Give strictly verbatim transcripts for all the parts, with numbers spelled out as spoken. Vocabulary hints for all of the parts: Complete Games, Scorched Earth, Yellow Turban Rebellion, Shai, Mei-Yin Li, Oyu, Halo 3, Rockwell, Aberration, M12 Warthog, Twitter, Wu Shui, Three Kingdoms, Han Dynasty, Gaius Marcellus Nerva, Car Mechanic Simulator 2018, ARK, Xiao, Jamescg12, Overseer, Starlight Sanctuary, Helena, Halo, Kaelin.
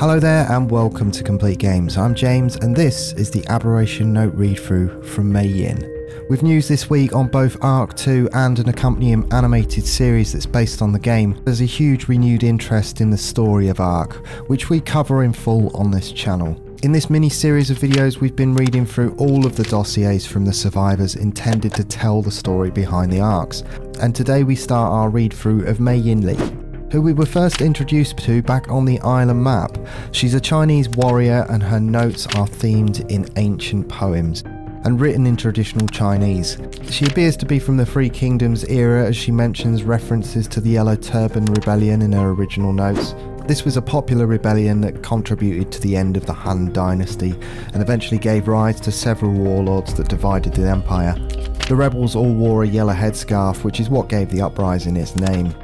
Hello there and welcome to Complete Games. I'm James and this is the Aberration note read-through from Mei-Yin. With news this week on both ARK two and an accompanying animated series that's based on the game, there's a huge renewed interest in the story of ARK, which we cover in full on this channel. In this mini-series of videos we've been reading through all of the dossiers from the survivors intended to tell the story behind the ARCs, and today we start our read-through of Mei-Yin Li, who we were first introduced to back on the island map. She's a Chinese warrior and her notes are themed in ancient poems and written in traditional Chinese. She appears to be from the Three Kingdoms era as she mentions references to the Yellow Turban Rebellion in her original notes. This was a popular rebellion that contributed to the end of the Han Dynasty and eventually gave rise to several warlords that divided the empire. The rebels all wore a yellow headscarf, which is what gave the uprising its name.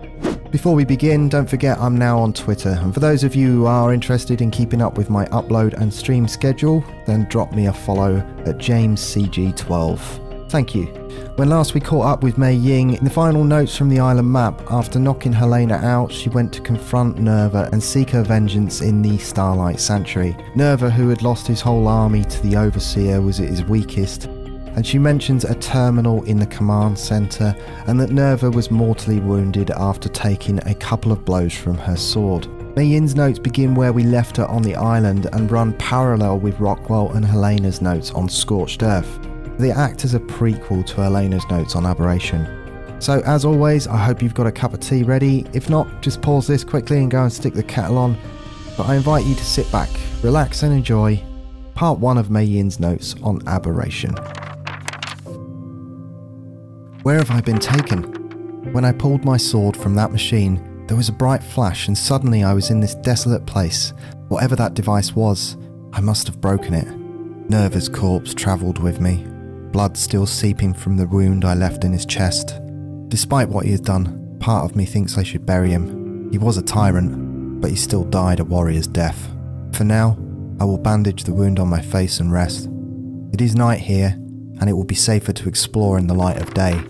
Before we begin, don't forget I'm now on Twitter, and for those of you who are interested in keeping up with my upload and stream schedule, then drop me a follow at James C G twelve. Thank you. When last we caught up with Mei-Yin, in the final notes from the island map, after knocking Helena out, she went to confront Nerva and seek her vengeance in the Starlight Sanctuary. Nerva, who had lost his whole army to the Overseer, was at his weakest, and she mentions a terminal in the command centre and that Nerva was mortally wounded after taking a couple of blows from her sword. Mei-Yin's notes begin where we left her on the island and run parallel with Rockwell and Helena's notes on Scorched Earth. They act as a prequel to Helena's notes on Aberration. So as always, I hope you've got a cup of tea ready. If not, just pause this quickly and go and stick the kettle on. But I invite you to sit back, relax and enjoy part one of Mei-Yin's notes on Aberration. Where have I been taken? When I pulled my sword from that machine, there was a bright flash and suddenly I was in this desolate place. Whatever that device was, I must have broken it. Nerva's corpse travelled with me, blood still seeping from the wound I left in his chest. Despite what he had done, part of me thinks I should bury him. He was a tyrant, but he still died a warrior's death. For now, I will bandage the wound on my face and rest. It is night here, and it will be safer to explore in the light of day.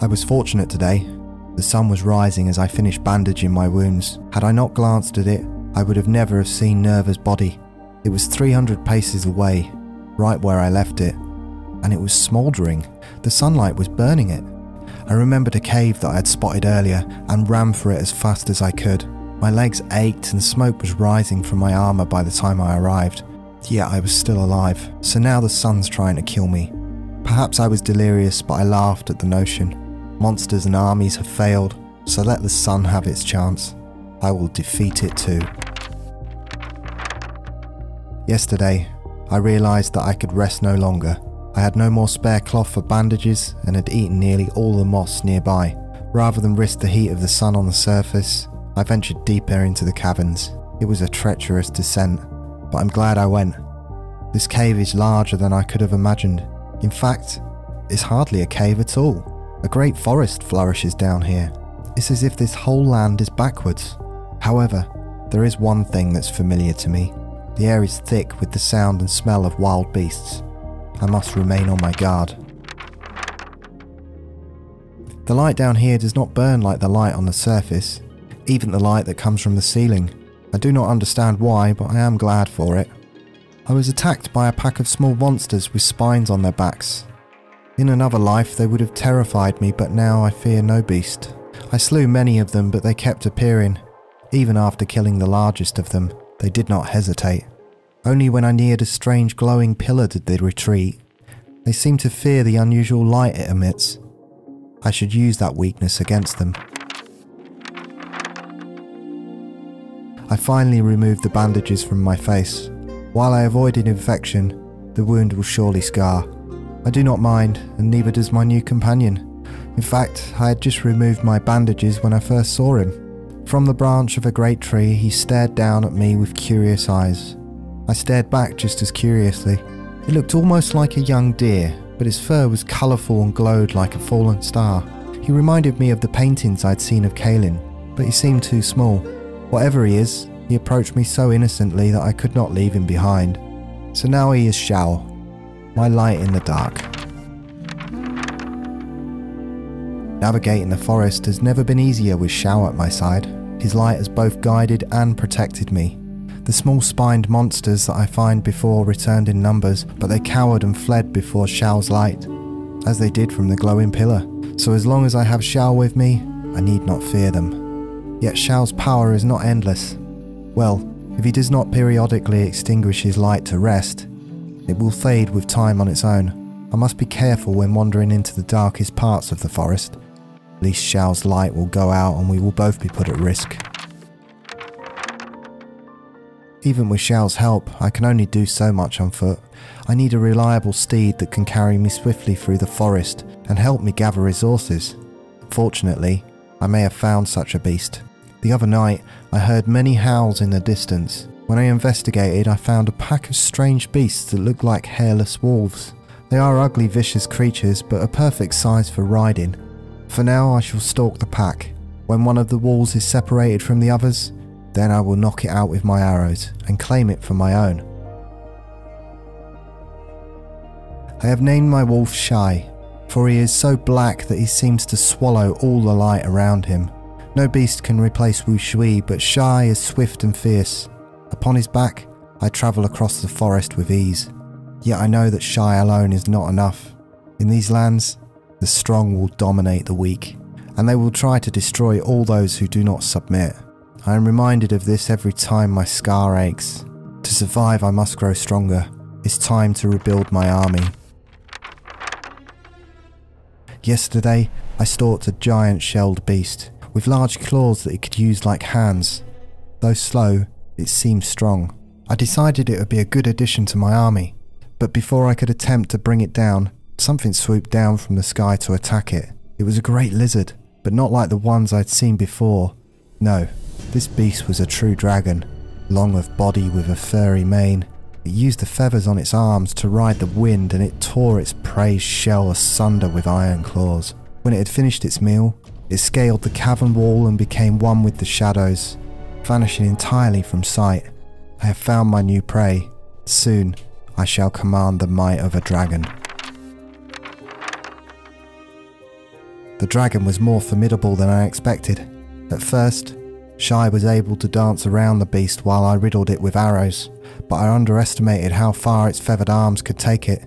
I was fortunate today. The sun was rising as I finished bandaging my wounds. Had I not glanced at it, I would have never have seen Nerva's body. It was three hundred paces away, right where I left it, and it was smouldering. The sunlight was burning it. I remembered a cave that I had spotted earlier and ran for it as fast as I could. My legs ached and smoke was rising from my armour by the time I arrived. Yet I was still alive, so now the sun's trying to kill me. Perhaps I was delirious, but I laughed at the notion. Monsters and armies have failed, so let the sun have its chance. I will defeat it too. Yesterday, I realised that I could rest no longer. I had no more spare cloth for bandages and had eaten nearly all the moss nearby. Rather than risk the heat of the sun on the surface, I ventured deeper into the caverns. It was a treacherous descent, but I'm glad I went. This cave is larger than I could have imagined. In fact, it's hardly a cave at all. A great forest flourishes down here. It's as if this whole land is backwards. However, there is one thing that's familiar to me. The air is thick with the sound and smell of wild beasts. I must remain on my guard. The light down here does not burn like the light on the surface, even the light that comes from the ceiling. I do not understand why, but I am glad for it. I was attacked by a pack of small monsters with spines on their backs. In another life they would have terrified me, but now I fear no beast. I slew many of them, but they kept appearing. Even after killing the largest of them, they did not hesitate. Only when I neared a strange glowing pillar did they retreat. They seemed to fear the unusual light it emits. I should use that weakness against them. I finally removed the bandages from my face. While I avoided infection, the wound will surely scar. I do not mind, and neither does my new companion. In fact, I had just removed my bandages when I first saw him. From the branch of a great tree, he stared down at me with curious eyes. I stared back just as curiously. It looked almost like a young deer, but its fur was colourful and glowed like a fallen star. He reminded me of the paintings I'd seen of Kaelin, but he seemed too small. Whatever he is, he approached me so innocently that I could not leave him behind. So now he is Xiao, my light in the dark. Navigating the forest has never been easier with Xiao at my side. His light has both guided and protected me. The small-spined monsters that I find before returned in numbers, but they cowered and fled before Xiao's light, as they did from the glowing pillar. So as long as I have Xiao with me, I need not fear them. Yet Xiao's power is not endless. Well, if he does not periodically extinguish his light to rest, it will fade with time on its own. I must be careful when wandering into the darkest parts of the forest. At least Xiao's light will go out and we will both be put at risk. Even with Xiao's help, I can only do so much on foot. I need a reliable steed that can carry me swiftly through the forest and help me gather resources. Fortunately, I may have found such a beast. The other night, I heard many howls in the distance. When I investigated, I found a pack of strange beasts that looked like hairless wolves. They are ugly, vicious creatures, but a perfect size for riding. For now, I shall stalk the pack. When one of the wolves is separated from the others, then I will knock it out with my arrows and claim it for my own. I have named my wolf Shai, for he is so black that he seems to swallow all the light around him. No beast can replace Wu Shui, but Shai is swift and fierce. Upon his back, I travel across the forest with ease. Yet I know that Shai alone is not enough. In these lands, the strong will dominate the weak, and they will try to destroy all those who do not submit. I am reminded of this every time my scar aches. To survive, I must grow stronger. It's time to rebuild my army. Yesterday, I stalked a giant shelled beast, with large claws that it could use like hands. Though slow, it seemed strong. I decided it would be a good addition to my army, but before I could attempt to bring it down, something swooped down from the sky to attack it. It was a great lizard, but not like the ones I'd seen before. No. This beast was a true dragon, long of body with a furry mane. It used the feathers on its arms to ride the wind, and it tore its prey's shell asunder with iron claws. When it had finished its meal, it scaled the cavern wall and became one with the shadows, vanishing entirely from sight. I have found my new prey. Soon, I shall command the might of a dragon. The dragon was more formidable than I expected. At first, Shai was able to dance around the beast while I riddled it with arrows, but I underestimated how far its feathered arms could take it.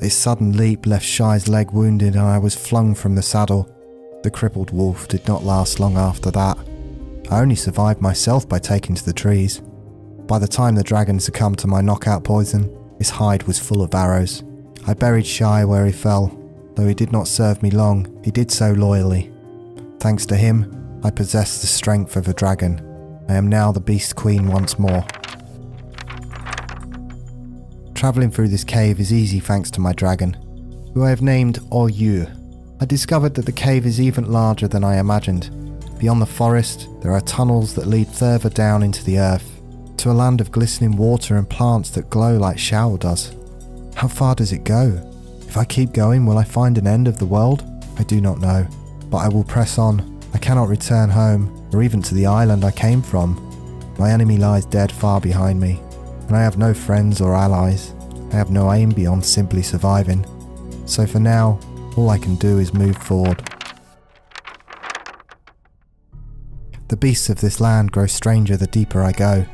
Its sudden leap left Shai's leg wounded and I was flung from the saddle. The crippled wolf did not last long after that. I only survived myself by taking to the trees. By the time the dragon succumbed to my knockout poison, his hide was full of arrows. I buried Shai where he fell. Though he did not serve me long, he did so loyally. Thanks to him, I possess the strength of a dragon. I am now the Beast Queen once more. Travelling through this cave is easy thanks to my dragon, who I have named Oyu. I discovered that the cave is even larger than I imagined. Beyond the forest, there are tunnels that lead further down into the earth, to a land of glistening water and plants that glow like Xiao does. How far does it go? If I keep going, will I find an end of the world? I do not know, but I will press on. I cannot return home, or even to the island I came from. My enemy lies dead far behind me, and I have no friends or allies. I have no aim beyond simply surviving. So for now, all I can do is move forward. The beasts of this land grow stranger the deeper I go.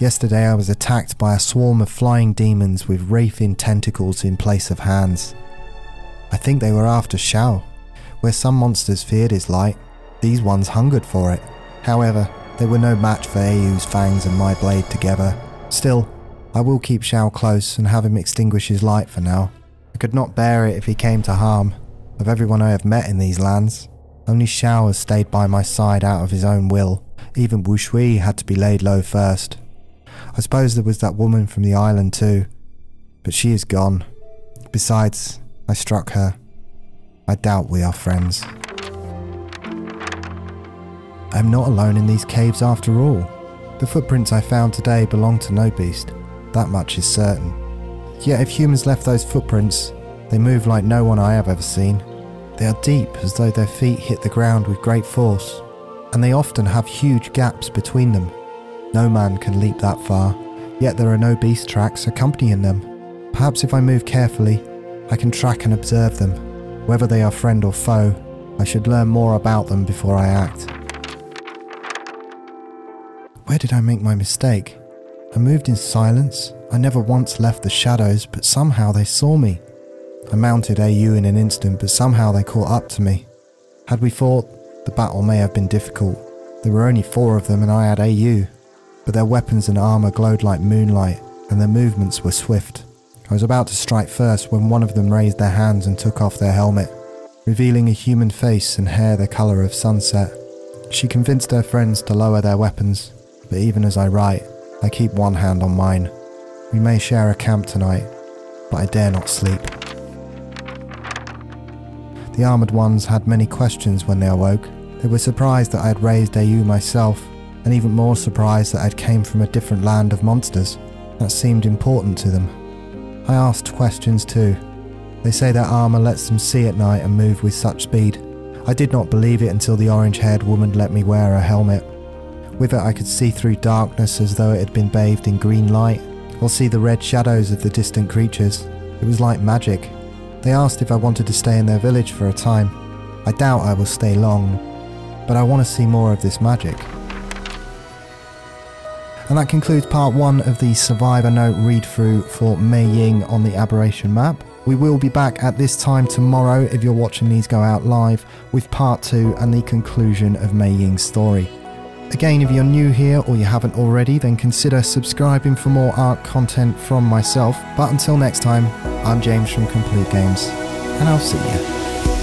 Yesterday I was attacked by a swarm of flying demons with wraithing tentacles in place of hands. I think they were after Xiao. Where some monsters feared his light, these ones hungered for it. However, they were no match for Oyu's fangs and my blade together. Still, I will keep Xiao close and have him extinguish his light for now. I could not bear it if he came to harm. Of everyone I have met in these lands, only Xiao has stayed by my side out of his own will. Even Wu Shui had to be laid low first. I suppose there was that woman from the island too, but she is gone. Besides, I struck her. I doubt we are friends. I am not alone in these caves after all. The footprints I found today belong to no beast, that much is certain. Yet if humans left those footprints, they move like no one I have ever seen. They are deep, as though their feet hit the ground with great force, and they often have huge gaps between them. No man can leap that far, yet there are no beast tracks accompanying them. Perhaps if I move carefully, I can track and observe them. Whether they are friend or foe, I should learn more about them before I act. Where did I make my mistake? I moved in silence. I never once left the shadows, but somehow they saw me. I mounted A U in an instant, but somehow they caught up to me. Had we fought, the battle may have been difficult. There were only four of them and I had A U, but their weapons and armour glowed like moonlight, and their movements were swift. I was about to strike first when one of them raised their hands and took off their helmet, revealing a human face and hair the colour of sunset. She convinced her friends to lower their weapons, but even as I write, I keep one hand on mine. We may share a camp tonight, but I dare not sleep. The Armoured Ones had many questions when they awoke. They were surprised that I had raised A U myself, and even more surprised that I had came from a different land of monsters. That seemed important to them. I asked questions too. They say their armour lets them see at night and move with such speed. I did not believe it until the orange-haired woman let me wear a helmet. With it I could see through darkness as though it had been bathed in green light, or see the red shadows of the distant creatures. It was like magic. They asked if I wanted to stay in their village for a time. I doubt I will stay long, but I want to see more of this magic. And that concludes part one of the Survivor Note read-through for Mei-Yin on the Aberration map. We will be back at this time tomorrow, if you're watching these go out live, with part two and the conclusion of Mei-Ying's story. Again, if you're new here or you haven't already, then consider subscribing for more ARK content from myself. But until next time, I'm James from Complete Games, and I'll see you.